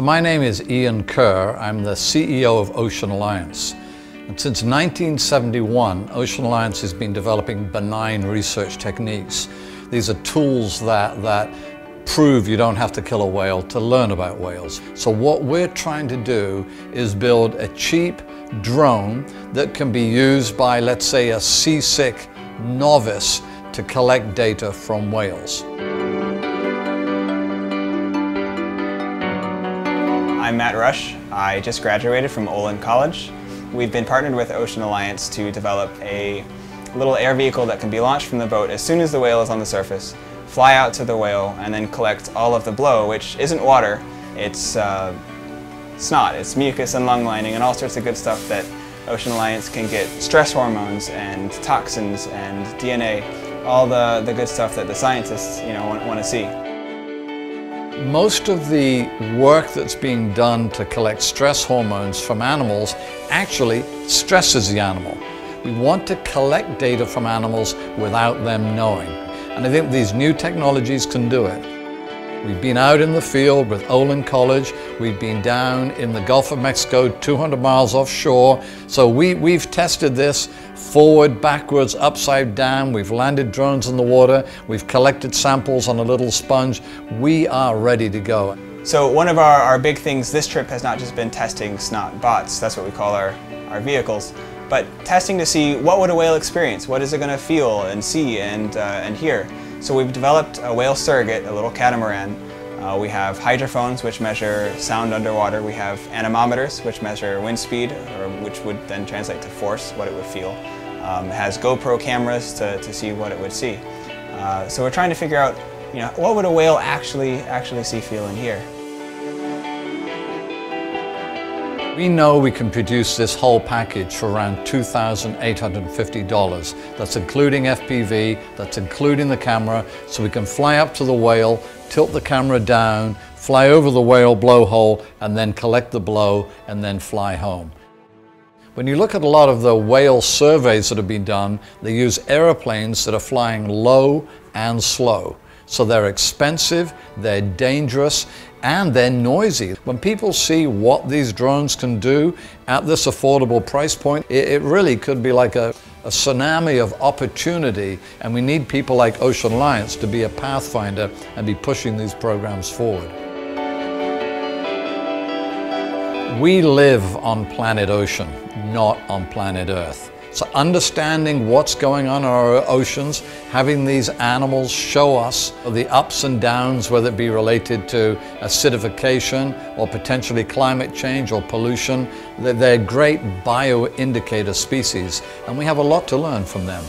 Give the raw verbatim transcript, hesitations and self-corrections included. So my name is Ian Kerr. I'm the C E O of Ocean Alliance. And since nineteen seventy-one, Ocean Alliance has been developing benign research techniques. These are tools that, that prove you don't have to kill a whale to learn about whales. So what we're trying to do is build a cheap drone that can be used by, let's say, a seasick novice to collect data from whales. I'm Matt Rush. I just graduated from Olin College. We've been partnered with Ocean Alliance to develop a little air vehicle that can be launched from the boat as soon as the whale is on the surface, fly out to the whale, and then collect all of the blow, which isn't water, it's uh, snot, it's mucus and lung lining and all sorts of good stuff that Ocean Alliance can get. Stress hormones and toxins and D N A, all the, the good stuff that the scientists you know, want, want to see. Most of the work that's being done to collect stress hormones from animals actually stresses the animal. We want to collect data from animals without them knowing. And I think these new technologies can do it. We've been out in the field with Olin College. We've been down in the Gulf of Mexico, two hundred miles offshore. So we, we've tested this forward, backwards, upside down. We've landed drones in the water. We've collected samples on a little sponge. We are ready to go. So one of our, our big things this trip has not just been testing snot bots, that's what we call our, our vehicles, but testing to see what would a whale experience, what is it going to feel and see and, uh, and hear. So we've developed a whale surrogate, a little catamaran. Uh, we have hydrophones, which measure sound underwater. We have anemometers, which measure wind speed, or which would then translate to force, what it would feel. Um, it has GoPro cameras to, to see what it would see. Uh, so we're trying to figure out, you know, what would a whale actually, actually see, feel, and hear. We know we can produce this whole package for around two thousand eight hundred fifty dollars. That's including F P V, that's including the camera, so we can fly up to the whale, tilt the camera down, fly over the whale blowhole, and then collect the blow, and then fly home. When you look at a lot of the whale surveys that have been done, they use airplanes that are flying low and slow. So they're expensive, they're dangerous, and they're noisy. When people see what these drones can do at this affordable price point, it, it really could be like a, a tsunami of opportunity, and we need people like Ocean Alliance to be a pathfinder and be pushing these programs forward. We live on planet Ocean, not on planet Earth. So understanding what's going on in our oceans, having these animals show us the ups and downs, whether it be related to acidification or potentially climate change or pollution, they're great bioindicator species, and we have a lot to learn from them.